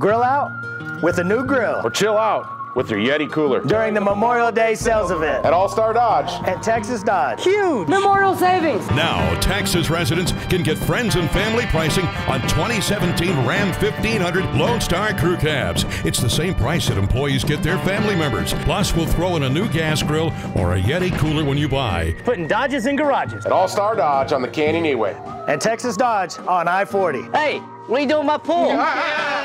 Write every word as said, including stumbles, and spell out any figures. Grill out with a new grill. Or chill out with your Yeti cooler. During the Memorial Day sales event. At All Star Dodge. At Texas Dodge. Huge memorial savings. Now, Texas residents can get friends and family pricing on twenty seventeen Ram fifteen hundred Lone Star crew cabs. It's the same price that employees get their family members. Plus, we'll throw in a new gas grill or a Yeti cooler when you buy. Putting Dodges in garages. At All Star Dodge on the Canyon E-Way. At Texas Dodge on I forty. Hey, what are you doing with my pool?